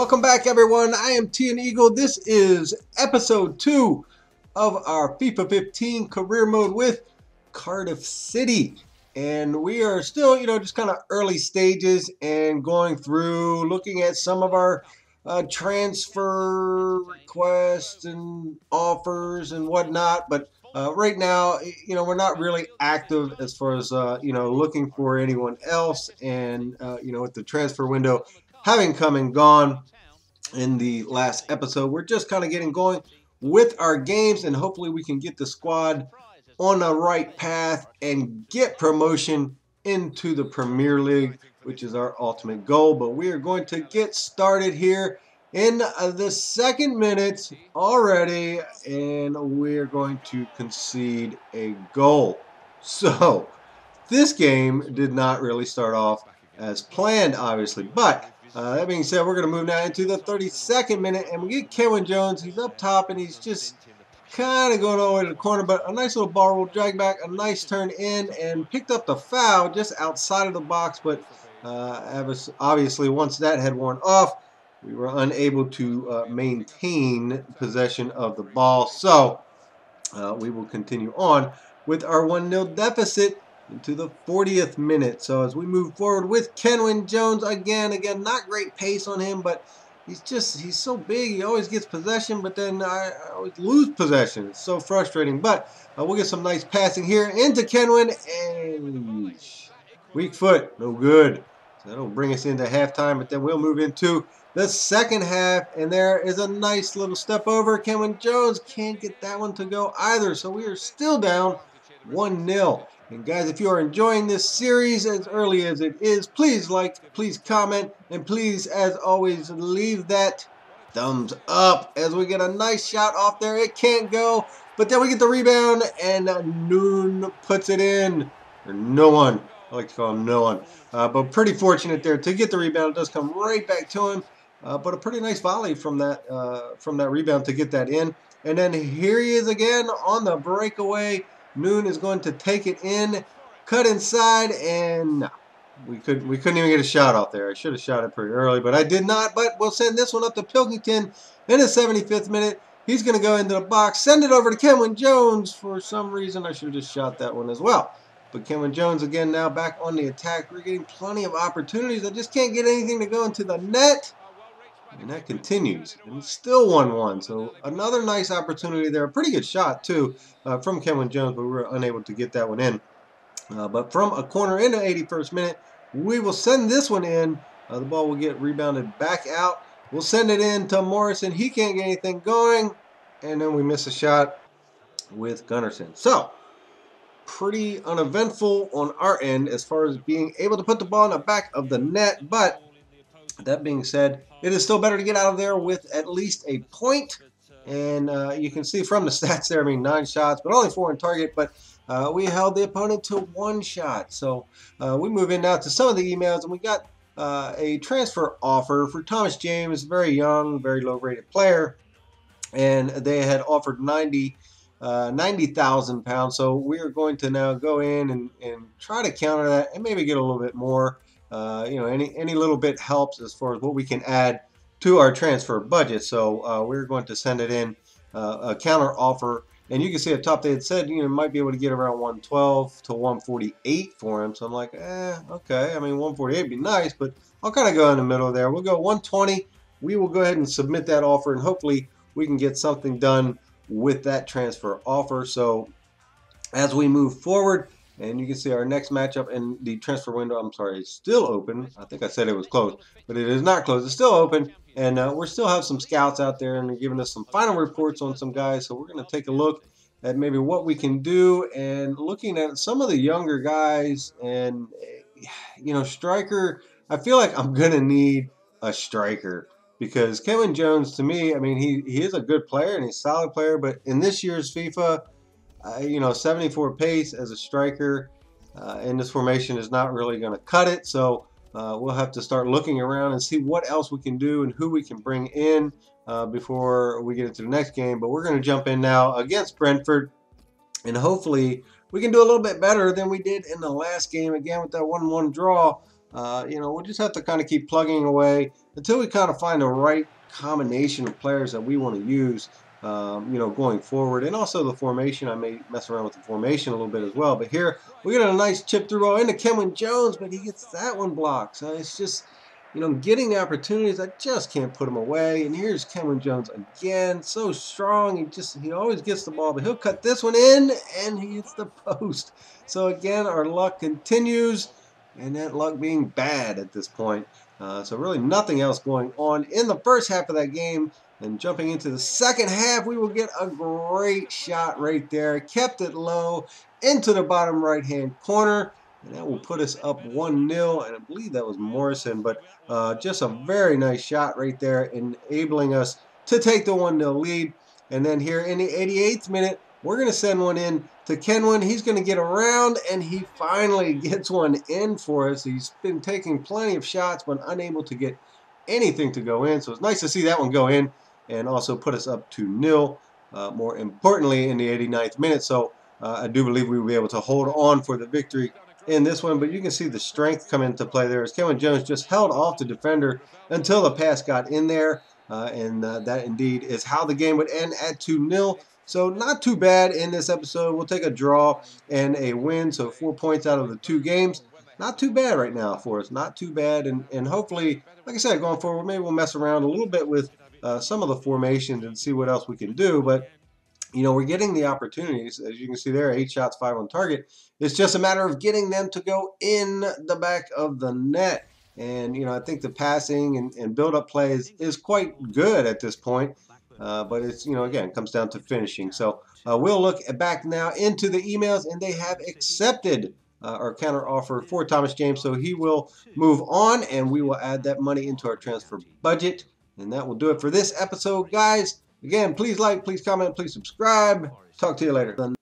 Welcome back, everyone. I am TN Eagle. This is episode 2 of our FIFA 15 career mode with Cardiff City. And we are still, just kind of early stages and going through, looking at some of our transfer requests and offers and whatnot. But right now, we're not really active as far as, looking for anyone else. And, with the transfer window having come and gone in the last episode, we're just kind of getting going with our games, and hopefully we can get the squad on the right path and get promotion into the Premier League, which is our ultimate goal. But we are going to get started here in the second minute already, and we're going to concede a goal. So this game did not really start off as planned, obviously, but that being said, we're going to move now into the 32nd minute, and we get Kevin Jones. He's up top, and he's just kind of going all the way to the corner, but a nice little ball roll, drag back, a nice turn in, and picked up the foul just outside of the box. But obviously, once that had worn off, we were unable to maintain possession of the ball. So we will continue on with our 1-0 deficit into the 40th minute. So as we move forward with Kenwyne Jones again, not great pace on him, but he's so big. He always gets possession, but then I always lose possession. It's so frustrating. But we'll get some nice passing here into Kenwyne, and weak foot, no good. So that'll bring us into halftime, but then we'll move into the second half, and there is a nice little step over. Kenwyne Jones can't get that one to go either, so we are still down 1-0. And guys, if you are enjoying this series as early as it is, please like, please comment, and please, as always, leave that thumbs up as we get a nice shot off there. It can't go, but then we get the rebound, and Noon puts it in. Or no one. I like to call him no one. But pretty fortunate there to get the rebound. It does come right back to him. But a pretty nice volley from that rebound to get that in. And then here he is again on the breakaway. Noon is going to take it in, cut inside, and no, we couldn't even get a shot off there. I should have shot it pretty early, but I did not. But we'll send this one up to Pilkington in the 75th minute. He's going to go into the box, send it over to Kenwyne Jones. For some reason, I should have just shot that one as well. But Kenwyne Jones again now back on the attack. We're getting plenty of opportunities. I just can't get anything to go into the net. And that continues. And it's still 1-1. So another nice opportunity there. A pretty good shot, too, from Kenwyne Jones, but we were unable to get that one in. But from a corner in the 81st minute, we will send this one in. The ball will get rebounded back out. We'll send it in to Morrison. He can't get anything going. And then we miss a shot with Gunnarsson. So pretty uneventful on our end as far as being able to put the ball in the back of the net. But that being said, it is still better to get out of there with at least a point. And you can see from the stats there, 9 shots, but only 4 in target. But we held the opponent to 1 shot. So we move in now to some of the emails. And we got a transfer offer for Thomas James, very young, very low-rated player. And they had offered 90,000 pounds. So we are going to now go in and try to counter that and maybe get a little bit more. Any little bit helps as far as what we can add to our transfer budget. So we're going to send it in a counter offer, and you can see up top they had said might be able to get around 112 to 148 for him. So I'm like, okay. I mean, 148 would be nice, but I'll kind of go in the middle there. We'll go 120. We will go ahead and submit that offer, and hopefully we can get something done with that transfer offer. So as we move forward. And you can see our next matchup in the transfer window, I'm sorry, is still open. I think I said it was closed, but it is not closed. It's still open, and we still have some scouts out there, and they're giving us some final reports on some guys. So we're going to take a look at maybe what we can do, and looking at some of the younger guys. And, striker, I feel like I'm going to need a striker because Kenwyne Jones, to me, I mean, he is a good player and he's a solid player, but in this year's FIFA, 74 pace as a striker in this formation is not really going to cut it. So we'll have to start looking around and see what else we can do and who we can bring in before we get into the next game. But we're going to jump in now against Brentford, and hopefully we can do a little bit better than we did in the last game again with that 1-1 draw. You know, we'll just have to kind of keep plugging away until we kind of find the right combination of players that we want to use, you know, going forward. And also the formation, I may mess around with the formation a little bit as well. But here, we get a nice chip through ball into Kenwyne Jones, but he gets that one blocked. So it's just, you know, getting opportunities, I just can't put him away. And here's Kenwyne Jones again, so strong. He always gets the ball, but he'll cut this one in, and he hits the post. So again, our luck continues. And that luck being bad at this point. So really nothing else going on in the first half of that game. And jumping into the second half, we will get a great shot right there. Kept it low into the bottom right-hand corner. And that will put us up 1-0. And I believe that was Morrison. But just a very nice shot right there, enabling us to take the 1-0 lead. And then here in the 88th minute, we're going to send one in to Kenwyne. He's going to get around, and he finally gets one in for us. He's been taking plenty of shots, but unable to get anything to go in. So it's nice to see that one go in and also put us up 2-0, more importantly, in the 89th minute. So I do believe we will be able to hold on for the victory in this one. But you can see the strength come into play there as Kenwyne Jones just held off the defender until the pass got in there. And that indeed is how the game would end at 2-0. So not too bad in this episode. We'll take a draw and a win, so 4 points out of the 2 games. Not too bad right now for us, not too bad. And hopefully, like I said, going forward, maybe we'll mess around a little bit with some of the formations and see what else we can do. But, you know, we're getting the opportunities. As you can see there, 8 shots, 5 on target. It's just a matter of getting them to go in the back of the net. And, you know, I think the passing and build-up play is quite good at this point. But it's, you know, again, it comes down to finishing. So we'll look back now into the emails, and they have accepted our counter offer for Thomas James. So he will move on, and we will add that money into our transfer budget. And that will do it for this episode, guys. Again, please like, please comment, please subscribe. Talk to you later.